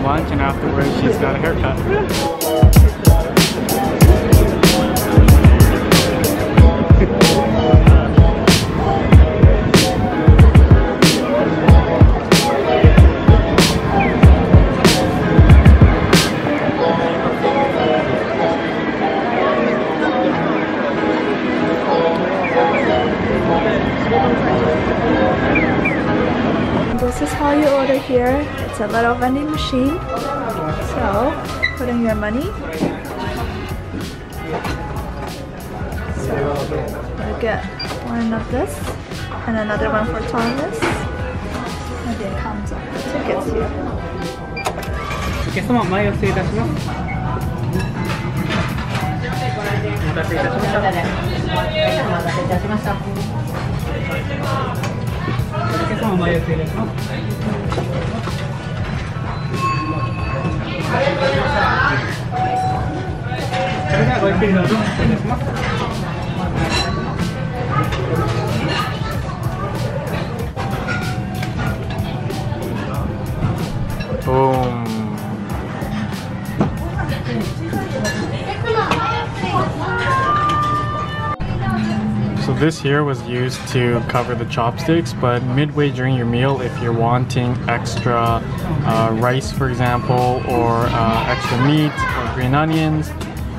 some lunch, and afterwards she's got a haircut. This is how you order here. It's a little vending machine. So, put in your money. So, you get one of this and another one for Thomas. And then comes up the tickets here. So this here was used to cover the chopsticks, but midway during your meal, if you're wanting extra rice, for example, or extra meat or green onions,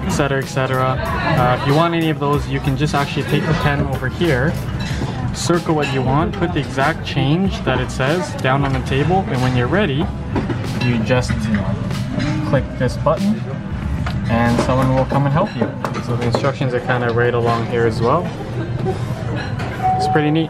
etc., etc., if you want any of those, you can just actually take the pen over here, circle what you want, put the exact change that it says down on the table, and when you're ready, you just click this button and someone will come and help you. So the instructions are kind of right along here as well. It's pretty neat.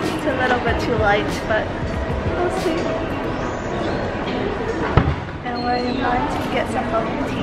It's a little bit too light, but we'll see. And we're in line to get some bubble tea.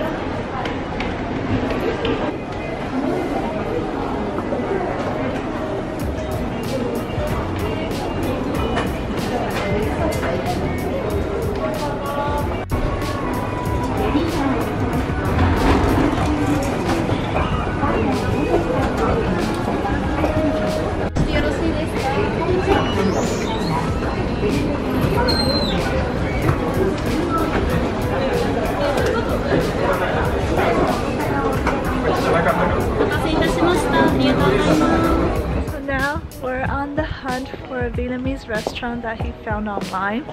Vietnamese restaurant that he found online.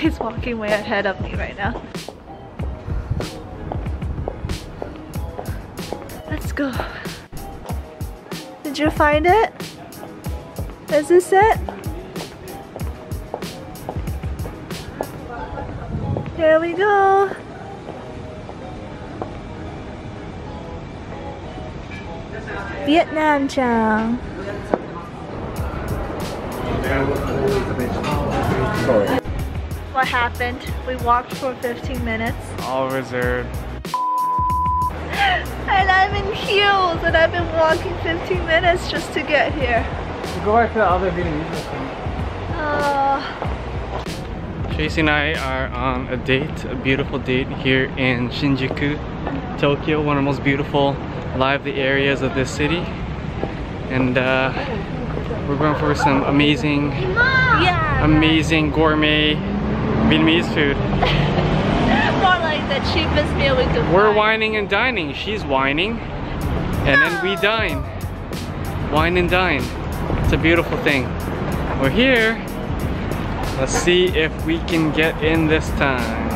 He's walking way ahead of me right now. Let's go. Did you find it? Is this it? Here we go. Vietnam Chang. What happened? We walked for 15 minutes. All reserved. And I'm in heels, and I've been walking 15 minutes just to get here. We'll go back to the other Vietnamese restaurant. Tracy and I are on a date, a beautiful date here in Shinjuku, Tokyo, one of the most beautiful, lively areas of this city. And we're going for some amazing, amazing gourmet Vietnamese food. More like the cheapest meal we could find. We're whining and dining. She's whining, and then we dine. Wine and dine. It's a beautiful thing. We're here. Let's see if we can get in this time.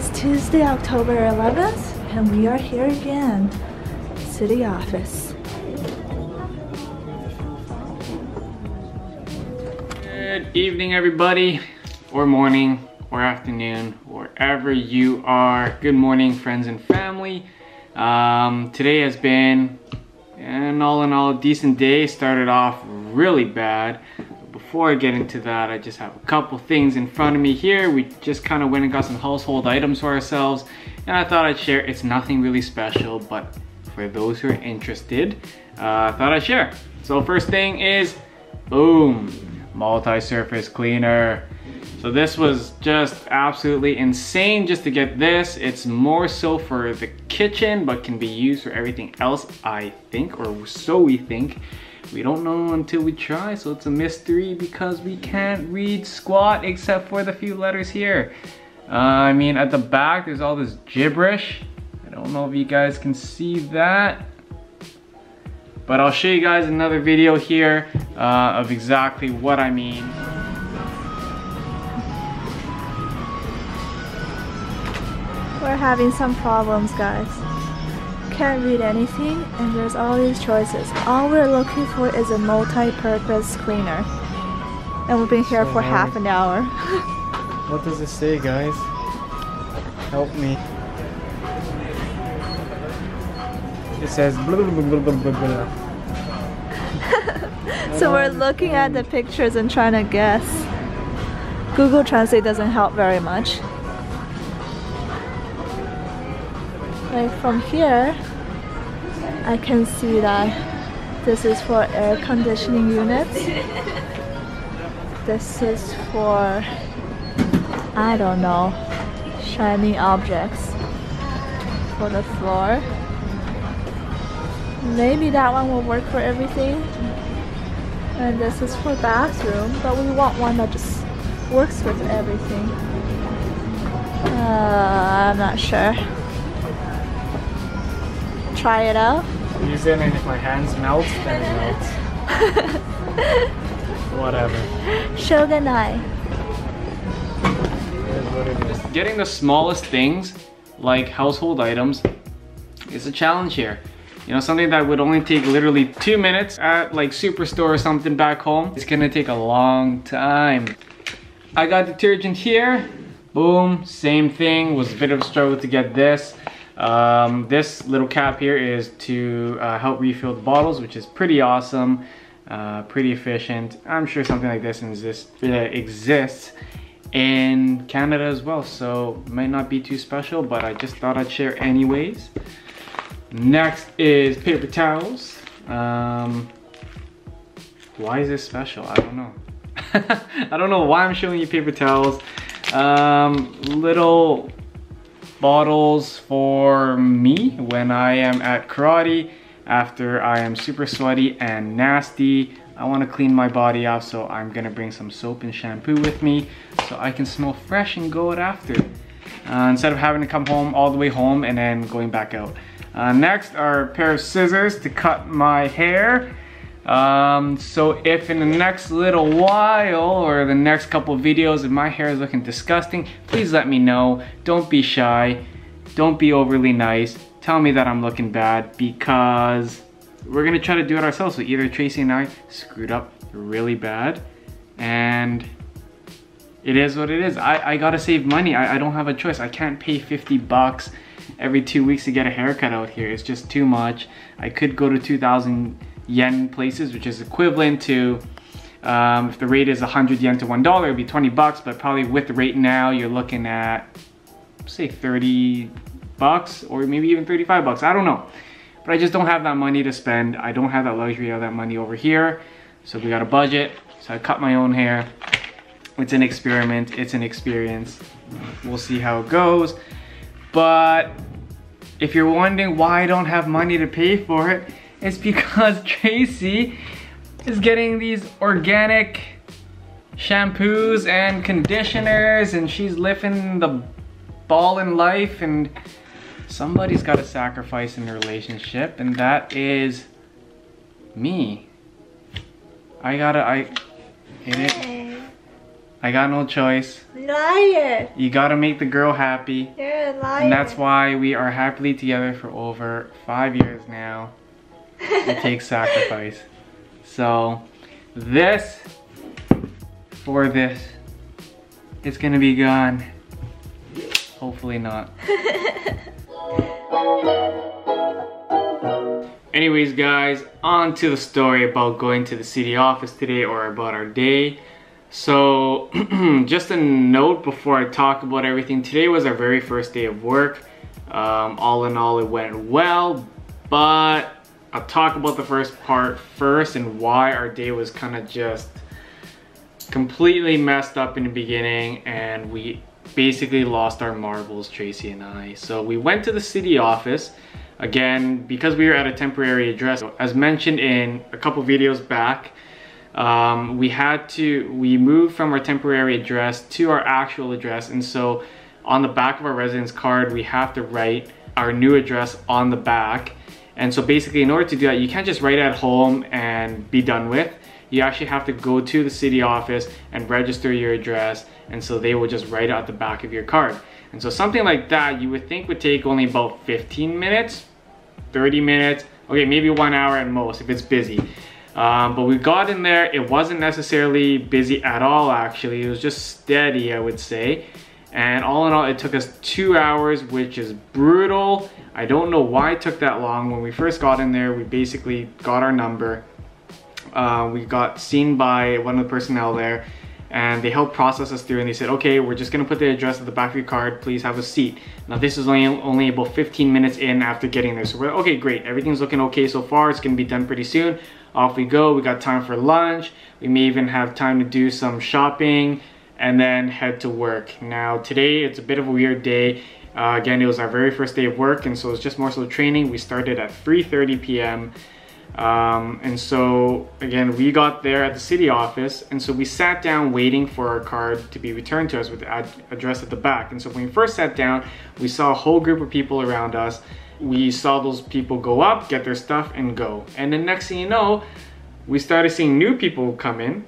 is Tuesday, October 11th, and we are here again, city office. Good evening, everybody, or morning, or afternoon, wherever you are. Good morning, friends and family. Today has been, all in all, a decent day. Started off really bad. Before I get into that, I just have a couple things in front of me here. We just kind of went and got some household items for ourselves, and I thought I'd share. It's nothing really special, but for those who are interested, I thought I'd share. So first thing is, boom, multi-surface cleaner. So this was just absolutely insane just to get this. It's more so for the kitchen, but can be used for everything else, I think, or so we think. We don't know until we try, so it's a mystery because we can't read squat except for the few letters here. I mean, at the back, there's all this gibberish. I don't know if you guys can see that, but I'll show you guys another video here of exactly what I mean. We're having some problems, guys. Can't read anything, and there's all these choices. All we're looking for is a multi-purpose cleaner, and we've been here for half an hour. What does it say, guys? Help me. It says blah, blah, blah, blah, blah, blah. So we're looking at the pictures and trying to guess. Google Translate doesn't help very much. Like from here, I can see that this is for air conditioning units. This is for, I don't know, shiny objects for the floor. Maybe that one will work for everything. And this is for bathroom, but we want one that just works with everything. I'm not sure. Try it out. Use it, and if my hands melt, then it melts. Whatever. Shogun eye. Here's what it is. Getting the smallest things, like household items, is a challenge here. You know, something that would only take literally 2 minutes at like Superstore or something back home, it's gonna take a long time. I got detergent here. Boom, same thing. Was a bit of a struggle to get this. This little cap here is to help refill the bottles, which is pretty awesome, pretty efficient. I'm sure something like this exists in Canada as well, so might not be too special, but I just thought I'd share anyways. Next is paper towels. Why is this special? I don't know. I don't know why I'm showing you paper towels. Little bottles for me when I am at karate, after I am super sweaty and nasty. I want to clean my body off, so I'm gonna bring some soap and shampoo with me so I can smell fresh and go out after, instead of having to come home all the way home and then going back out. Next are a pair of scissors to cut my hair. So if in the next little while or the next couple videos if my hair is looking disgusting, please let me know. Don't be shy, don't be overly nice, tell me that I'm looking bad, because we're gonna try to do it ourselves. So either Tracy and I screwed up really bad, and it is what it is. I gotta save money. I don't have a choice. I can't pay 50 bucks every 2 weeks to get a haircut out here. It's just too much. I could go to 2,000 yen places, which is equivalent to, if the rate is 100 yen to $1, it'd be 20 bucks, but probably with the rate now, you're looking at, say, 30 bucks, or maybe even 35 bucks, I don't know. But I just don't have that money to spend. I don't have that luxury of that money over here, so we got a budget, so I cut my own hair. It's an experiment, it's an experience. We'll see how it goes. But if you're wondering why I don't have money to pay for it, it's because Tracy is getting these organic shampoos and conditioners, and she's lifting the ball in life, and somebody's got to sacrifice in the relationship, and that is me. I gotta, I, it is, I got no choice. Liar! You gotta make the girl happy. You're a liar. And that's why we are happily together for over 5 years now. It takes sacrifice. So, this for this. It's gonna be gone. Hopefully not. Anyways guys, on to the story about going to the city office today, or about our day. So just a note before I talk about everything, today was our very first day of work. All in all, it went well, but I'll talk about the first part first and why our day was kind of just completely messed up in the beginning, and we basically lost our marbles, Tracy and I. So we went to the city office. Again, because we were at a temporary address, as mentioned in a couple videos back, we moved from our temporary address to our actual address, and so on the back of our residence card we have to write our new address on the back. And so basically, in order to do that, you can't just write at home and be done with. You actually have to go to the city office and register your address, and so they will just write it at the back of your card. And so something like that you would think would take only about 15 minutes, 30 minutes, okay, maybe 1 hour at most if it's busy. But we got in there, it wasn't necessarily busy at all actually, it was just steady, I would say. And all in all, it took us 2 hours, which is brutal. I don't know why it took that long. When we first got in there, we basically got our number. We got seen by one of the personnel there, and they helped process us through, and they said, okay, we're just gonna put the address at the back of your card, please have a seat. Now this is only about 15 minutes in after getting there, so we're okay, great, everything's looking okay so far, it's gonna be done pretty soon. Off we go, we got time for lunch, we may even have time to do some shopping, and then head to work. Now today, it's a bit of a weird day. Again, it was our very first day of work, and so it's just more so training. We started at 3:30 p.m. And so again, we got there at the city office, and so we sat down waiting for our card to be returned to us with the address at the back. And so when we first sat down, we saw a whole group of people around us. We saw those people go up, get their stuff and go, and then next thing you know, we started seeing new people come in,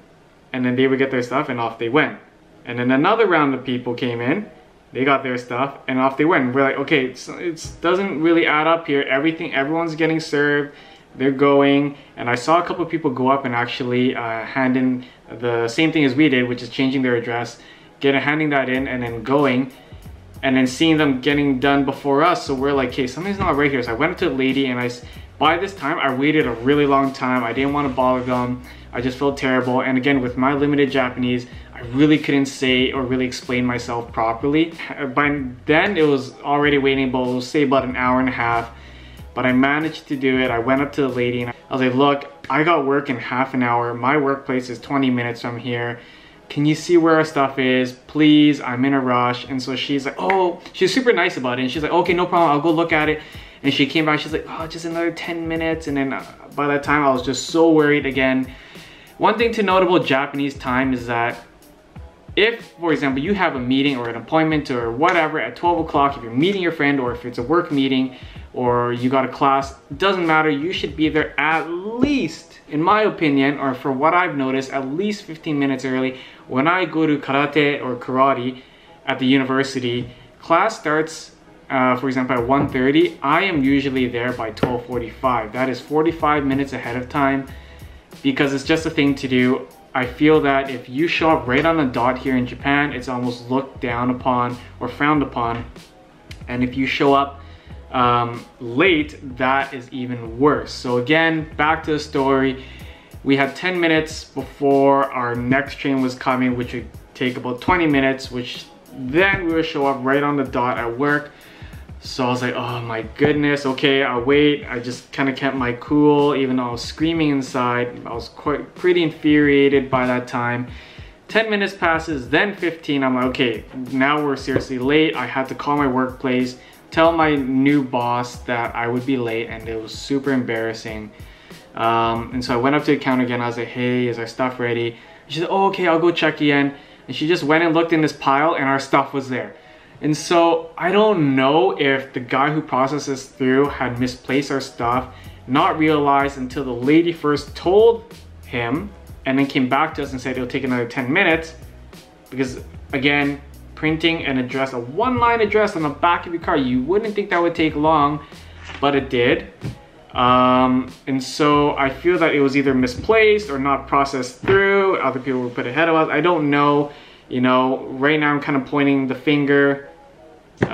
and then they would get their stuff and off they went, and then another round of people came in, they got their stuff and off they went. We're like, okay, it doesn't really add up here. Everyone's getting served, they're going, and I saw a couple of people go up and actually hand in the same thing as we did, which is changing their address, handing that in, and then going, and then seeing them getting done before us. So we're like, okay, something's not right here. So I went up to the lady, and by this time I waited a really long time. I didn't want to bother them, I just felt terrible, and again, with my limited Japanese, I really couldn't say or really explain myself properly. By then it was already waiting about, say, about an hour and a half, but I managed to do it. I went up to the lady and I was like, look, I got work in half an hour. My workplace is 20 minutes from here. Can you see where our stuff is? Please, I'm in a rush. And so she's like, oh, she's super nice about it. And she's like, okay, no problem, I'll go look at it. And she came back, she's like, oh, just another 10 minutes. And then by that time, I was just so worried again. One thing to note about Japanese time is that if, for example, you have a meeting or an appointment or whatever at 12 o'clock, if you're meeting your friend, or if it's a work meeting, or you got a class, doesn't matter, you should be there at least, in my opinion, or for what I've noticed, at least 15 minutes early. When I go to karate or karate at the university, class starts, for example, at 1:30. I am usually there by 12:45. That is 45 minutes ahead of time, because it's just a thing to do. I feel that if you show up right on the dot here in Japan, it's almost looked down upon or frowned upon. And if you show up late, that is even worse. So again, back to the story. We had 10 minutes before our next train was coming, which would take about 20 minutes, which then we would show up right on the dot at work. So I was like, oh my goodness, okay, I'll wait. I just kind of kept my cool, even though I was screaming inside. I was quite pretty infuriated by that time. 10 minutes passes, then 15. I'm like, okay, now we're seriously late. I had to call my workplace, tell my new boss that I would be late, and it was super embarrassing. And so I went up to the counter again. I was like, hey, is our stuff ready? And she said, oh, okay, I'll go check again. And she just went and looked in this pile, and our stuff was there. And so I don't know if the guy who processes through had misplaced our stuff, not realized until the lady first told him, and then came back to us and said it'll take another 10 minutes. because again, printing an address, a one-line address on the back of your car, you wouldn't think that would take long, but it did. And so I feel that it was either misplaced or not processed through. Other people were put ahead of us. I don't know. You know, right now I'm kind of pointing the finger. You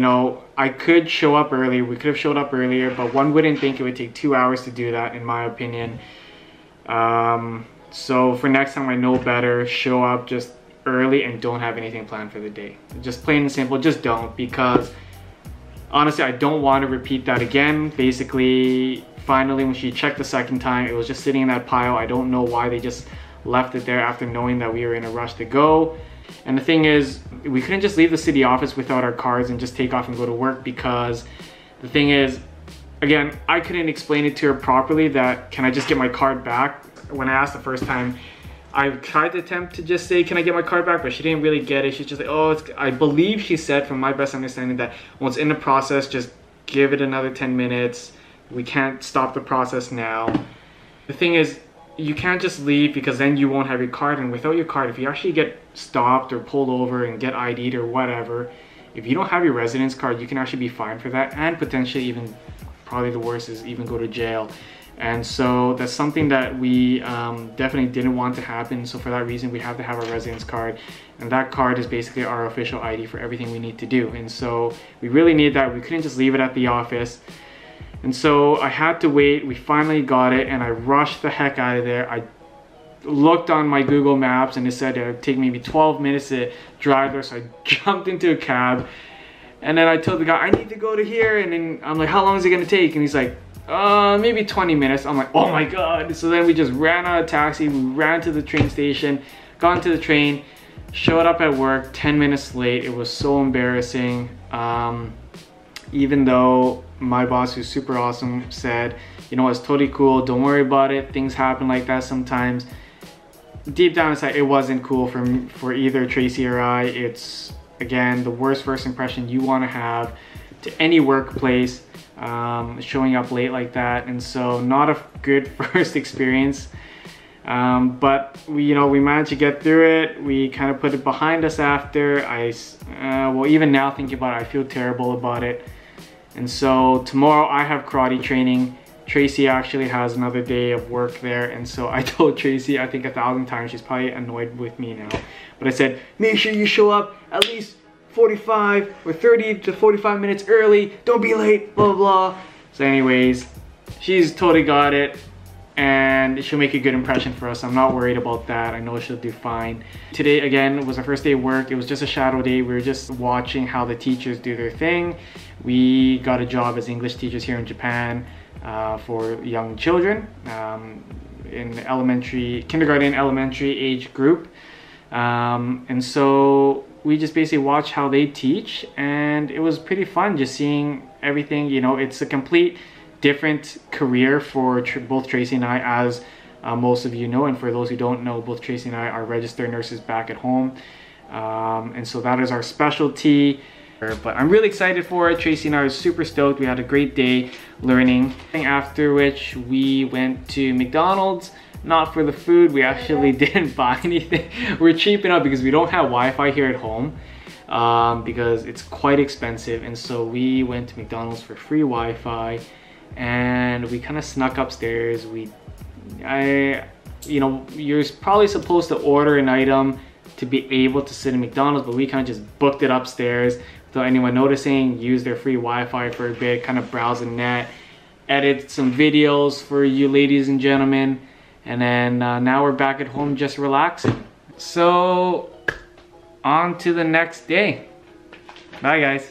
know, I could show up earlier. We could have showed up earlier, but one wouldn't think it would take 2 hours to do that, in my opinion. So for next time, I know better. Show up just early and don't have anything planned for the day. Just plain and simple, just don't, because honestly, I don't want to repeat that again. Basically, finally, when she checked the second time, it was just sitting in that pile. I don't know why they just left it there after knowing that we were in a rush to go. And the thing is, we couldn't just leave the city office without our cards and just take off and go to work, because the thing is, again, I couldn't explain it to her properly that, can I just get my card back? When I asked the first time, I tried to attempt to just say, can I get my card back? But she didn't really get it. She's just like, oh, it's, I believe she said, from my best understanding, that once in the process, just give it another 10 minutes. We can't stop the process now. The thing is, you can't just leave, because then you won't have your card, and without your card, if you actually get stopped or pulled over and get ID'd or whatever, if you don't have your residence card, you can actually be fined for that, and potentially even, probably the worst is even go to jail. And so that's something that we definitely didn't want to happen. So for that reason, we have to have a residence card, and that card is basically our official ID for everything we need to do. And so we really need that. We couldn't just leave it at the office. And so I had to wait. We finally got it, and I rushed the heck out of there. I looked on my Google Maps, and it said it would take maybe 12 minutes to drive there. So I jumped into a cab, and then I told the guy, I need to go to here. And then I'm like, how long is it gonna take? And he's like, maybe 20 minutes. I'm like, oh my God. So then we just ran out of taxi. We ran to the train station, got to the train, showed up at work 10 minutes late. It was so embarrassing. Even though my boss, who's super awesome, said, you know, it's totally cool, don't worry about it, things happen like that sometimes. Deep down inside, it wasn't cool for either Tracy or I. It's, again, the worst first impression you want to have to any workplace, showing up late like that. And so not a good first experience. But we, you know, we managed to get through it. We kind of put it behind us after. Well, even now thinking about it, I feel terrible about it. And so tomorrow I have karate training. Tracy actually has another day of work there. And so I told Tracy, I think 1,000 times, she's probably annoyed with me now, but I said, make sure you show up at least 45 or 30 to 45 minutes early. Don't be late, blah, blah, blah. So anyways, she's totally got it, and she'll make a good impression for us. I'm not worried about that. I know she'll do fine. Today, again, was our first day of work. It was just a shadow day. We were just watching how the teachers do their thing. We got a job as English teachers here in Japan for young children in elementary, kindergarten, elementary age group. And so we just basically watched how they teach, and it was pretty fun just seeing everything. You know, it's a complete different career for both Tracy and I, as most of you know. And for those who don't know, both Tracy and I are registered nurses back at home, and so that is our specialty. But I'm really excited for it. Tracy and I are super stoked. We had a great day learning, after which we went to McDonald's. Not for the food, we actually didn't buy anything. We're cheaping out because we don't have Wi-Fi here at home, because it's quite expensive. And so we went to McDonald's for free Wi-Fi, and we kind of snuck upstairs. You know, you're probably supposed to order an item to be able to sit in McDonald's, but we kind of just booked it upstairs without anyone noticing, used their free Wi-Fi for a bit, kind of browse the net, edit some videos for you ladies and gentlemen, and then now we're back at home just relaxing. So on to the next day. Bye guys.